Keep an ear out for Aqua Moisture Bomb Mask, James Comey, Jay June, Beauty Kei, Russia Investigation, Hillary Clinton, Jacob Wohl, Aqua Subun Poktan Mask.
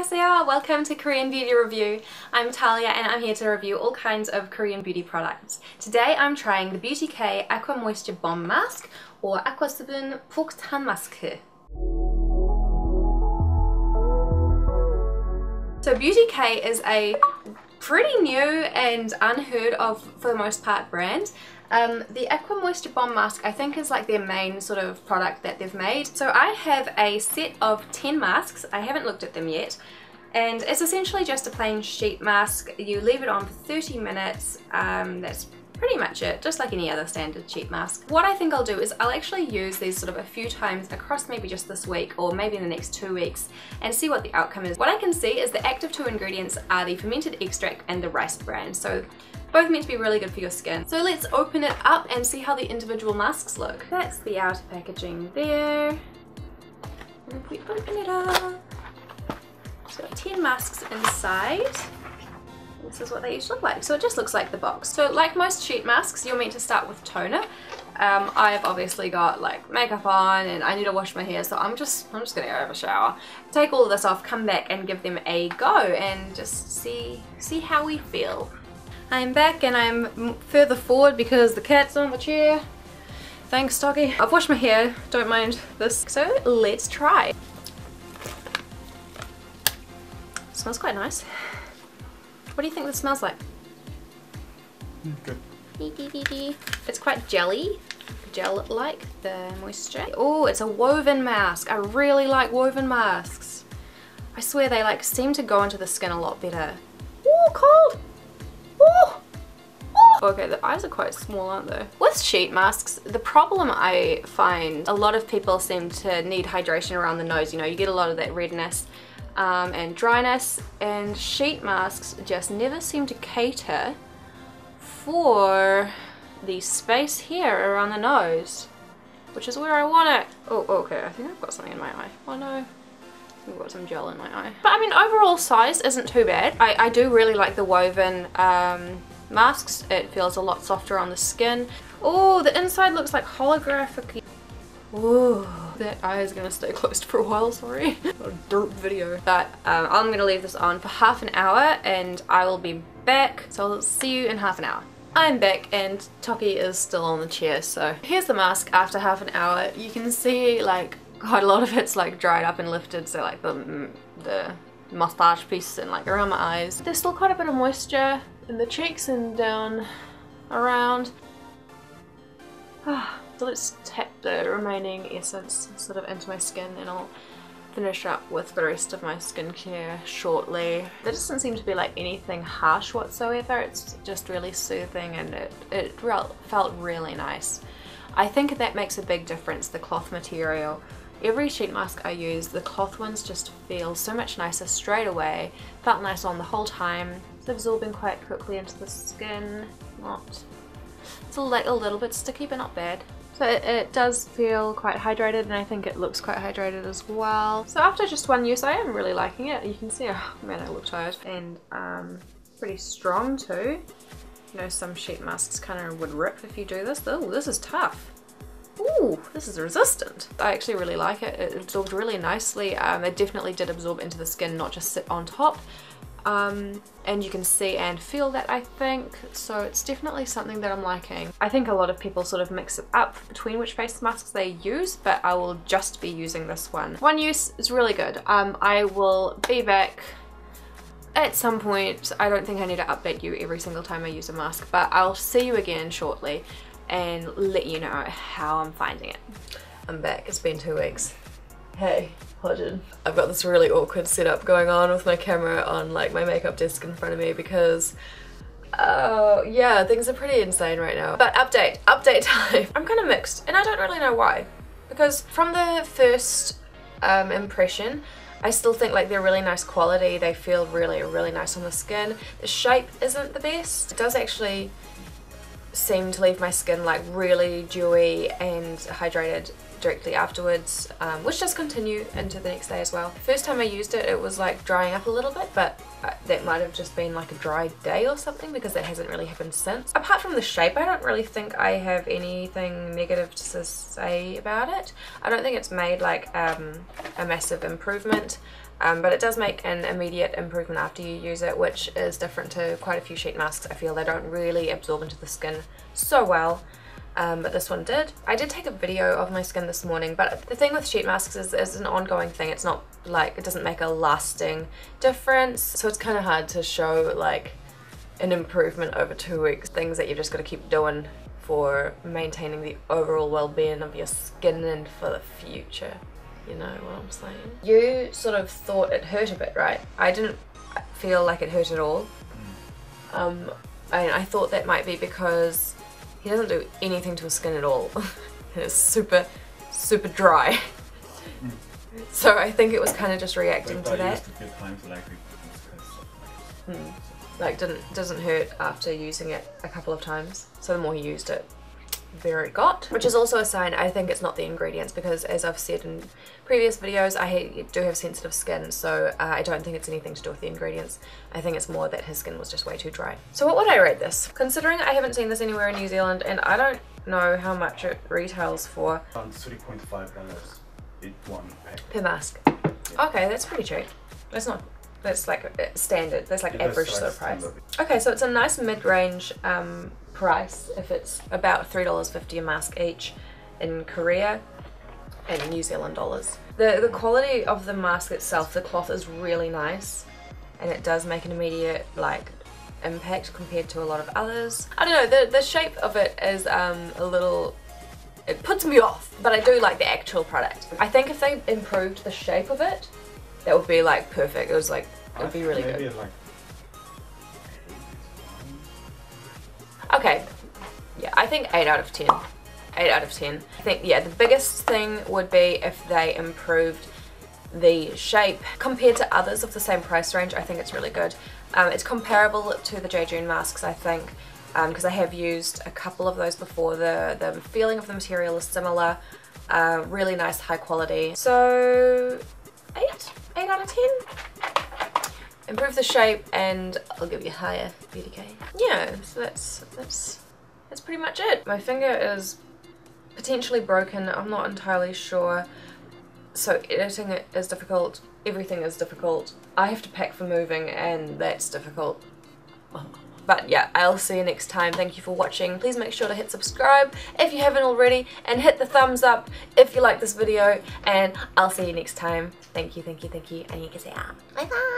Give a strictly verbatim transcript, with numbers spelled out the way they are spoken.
Annyeonghaseyo! Welcome to Korean Beauty Review. I'm Talia and I'm here to review all kinds of Korean beauty products. Today I'm trying the Beauty Kei Aqua Moisture Bomb Mask or Aqua Subun Poktan Mask. So Beauty Kei is a pretty new and unheard of, for the most part, brand. Um, the Aqua Moisture Bomb Mask I think is like their main sort of product that they've made. So I have a set of ten masks, I haven't looked at them yet, and it's essentially just a plain sheet mask. You leave it on for thirty minutes, um, that's pretty much it, just like any other standard sheet mask. What I think I'll do is I'll actually use these sort of a few times across maybe just this week or maybe in the next two weeks and see what the outcome is. What I can see is the active two ingredients are the fermented extract and the rice bran. So both meant to be really good for your skin. So let's open it up and see how the individual masks look. That's the outer packaging there. And if we open it up, it's got ten masks inside. This is what they each look like. So it just looks like the box. So like most sheet masks, you're meant to start with toner. Um, I've obviously got like makeup on and I need to wash my hair, so I'm just I'm just gonna go have a shower. Take all of this off, come back and give them a go and just see see how we feel. I'm back and I'm further forward because the cat's on the chair. Thanks, doggy. I've washed my hair, don't mind this. So let's try. Smells quite nice. What do you think this smells like? Good. It's quite jelly, gel-like, the moisture. Oh, it's a woven mask. I really like woven masks. I swear they like seem to go into the skin a lot better. Oh, cold! Oh! Oh! Okay, the eyes are quite small, aren't they? With sheet masks, the problem I find, a lot of people seem to need hydration around the nose. You know, you get a lot of that redness. Um, and dryness, and sheet masks just never seem to cater for the space here around the nose, which is where I want it. Oh, okay, I think I've got something in my eye. Oh no, I've got some gel in my eye. But I mean, overall size isn't too bad. I, I do really like the woven um, masks. It feels a lot softer on the skin. Oh, the inside looks like holographic. Ooh, that eye is gonna stay closed for a while, sorry. What a derp video. But um, I'm gonna leave this on for half an hour and I will be back. So I'll see you in half an hour. I'm back and Toki is still on the chair, so here's the mask after half an hour. You can see like quite a lot of it's like dried up and lifted, so like the, the mustache piece and like around my eyes. There's still quite a bit of moisture in the cheeks and down around. So let's tap the remaining essence sort of into my skin and I'll finish up with the rest of my skincare shortly. There doesn't seem to be like anything harsh whatsoever, it's just really soothing and it, it felt really nice. I think that makes a big difference, the cloth material. Every sheet mask I use, the cloth ones just feel so much nicer straight away, felt nice on the whole time. It's absorbing quite quickly into the skin, not... It's all like a little bit sticky but not bad. So it, it does feel quite hydrated and I think it looks quite hydrated as well. So after just one use I am really liking it. You can see, oh man, I look tired. And um, pretty strong too. You know, some sheet masks kind of would rip if you do this. Oh, this is tough. Ooh, this is resistant. I actually really like it. It absorbed really nicely. Um, it definitely did absorb into the skin, not just sit on top. Um, and you can see and feel that, I think, so it's definitely something that I'm liking. I think a lot of people sort of mix it up between which face masks they use, but I will just be using this one. One use is really good. Um, I will be back at some point. I don't think I need to update you every single time I use a mask, but I'll see you again shortly and let you know how I'm finding it. I'm back, it's been two weeks. Hey. I've got this really awkward setup going on with my camera on like my makeup desk in front of me because oh uh, yeah, things are pretty insane right now. But update, update time. I'm kind of mixed and I don't really know why, because from the first um, impression I still think like they're really nice quality, they feel really really nice on the skin. The shape isn't the best. It does actually seem to leave my skin like really dewy and hydrated directly afterwards, um, which does continue into the next day as well. First time I used it, it was like drying up a little bit, but uh, that might have just been like a dry day or something because that hasn't really happened since. Apart from the shape, I don't really think I have anything negative to say about it. I don't think it's made like um, a massive improvement. Um, but it does make an immediate improvement after you use it, which is different to quite a few sheet masks. I feel they don't really absorb into the skin so well, um, but this one did. I did take a video of my skin this morning, but the thing with sheet masks is it's an ongoing thing. It's not like, it doesn't make a lasting difference, so it's kind of hard to show like an improvement over two weeks, things that you've just got to keep doing for maintaining the overall well-being of your skin and for the future. You know what I'm saying? You sort of thought it hurt a bit, right? I didn't feel like it hurt at all. Mm. Um, I, I thought that might be because he doesn't do anything to his skin at all. It's super, super dry. Mm. So I think it was kind of just reacting but, but to that. To give time to like, like, mm. like didn't doesn't hurt after using it a couple of times. So the more he used it, there it got, which is also a sign I think it's not the ingredients, because as I've said in previous videos, I do have sensitive skin, so uh, I don't think it's anything to do with the ingredients. I think it's more that his skin was just way too dry. So what would I rate this? Considering I haven't seen this anywhere in New Zealand and I don't know how much it retails for. Around three point five dollars one pack. Per mask. Yeah. Okay, that's pretty cheap. That's not, that's like standard, that's like it average sort of price. Standard. Okay, so it's a nice mid-range um, price if it's about three dollars fifty a mask each in Korea and New Zealand dollars. The, the quality of the mask itself, the cloth is really nice and it does make an immediate like impact compared to a lot of others. I don't know, the, the shape of it is um, a little, it puts me off, but I do like the actual product. I think if they improved the shape of it, that would be like perfect. It was like, it would be really good. Like okay, yeah, I think eight out of ten. eight out of ten. I think, yeah, the biggest thing would be if they improved the shape. Compared to others of the same price range, I think it's really good. Um, it's comparable to the Jay June masks, I think, because um, I have used a couple of those before. The, the feeling of the material is similar, uh, really nice, high quality. So, eight out of ten. Improve the shape and I'll give you higher Beauty Kei. Yeah, so that's, that's, that's pretty much it. My finger is potentially broken, I'm not entirely sure. So editing it is difficult, everything is difficult. I have to pack for moving and that's difficult. But yeah, I'll see you next time. Thank you for watching. Please make sure to hit subscribe if you haven't already and hit the thumbs up if you like this video and I'll see you next time. Thank you, thank you, thank you. And you can say, ah, bye bye.